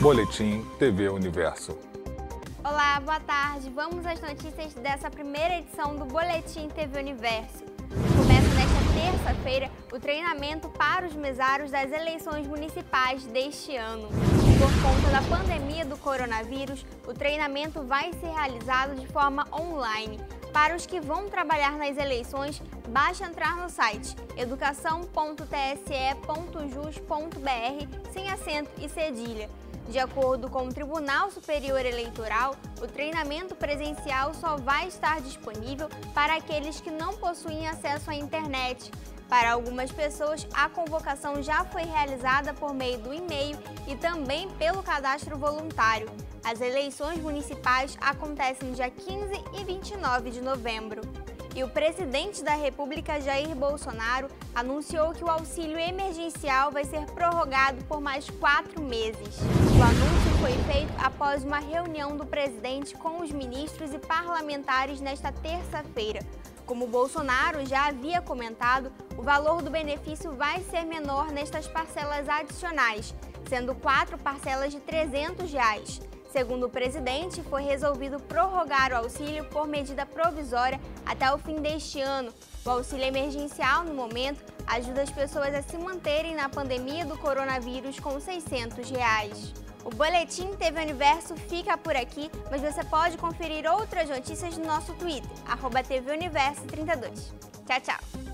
Boletim TV Universo. Olá, boa tarde. Vamos às notícias dessa primeira edição do Boletim TV Universo. Começa nesta terça-feira o treinamento para os mesários das eleições municipais deste ano. Por conta da pandemia do coronavírus, o treinamento vai ser realizado de forma online. Para os que vão trabalhar nas eleições, basta entrar no site educação.tse.jus.br sem acento e cedilha. De acordo com o Tribunal Superior Eleitoral, o treinamento presencial só vai estar disponível para aqueles que não possuem acesso à internet. Para algumas pessoas, a convocação já foi realizada por meio do e-mail e também pelo cadastro voluntário. As eleições municipais acontecem no dia 15 e 29 de novembro. E o presidente da República, Jair Bolsonaro, anunciou que o auxílio emergencial vai ser prorrogado por mais 4 meses. O anúncio foi feito após uma reunião do presidente com os ministros e parlamentares nesta terça-feira. Como Bolsonaro já havia comentado, o valor do benefício vai ser menor nestas parcelas adicionais, sendo 4 parcelas de R$ 300. Segundo o presidente, foi resolvido prorrogar o auxílio por medida provisória até o fim deste ano. O auxílio emergencial, no momento, ajuda as pessoas a se manterem na pandemia do coronavírus com R$ 600. O Boletim TV Universo fica por aqui, mas você pode conferir outras notícias no nosso Twitter, @TV Universo 32. Tchau, tchau!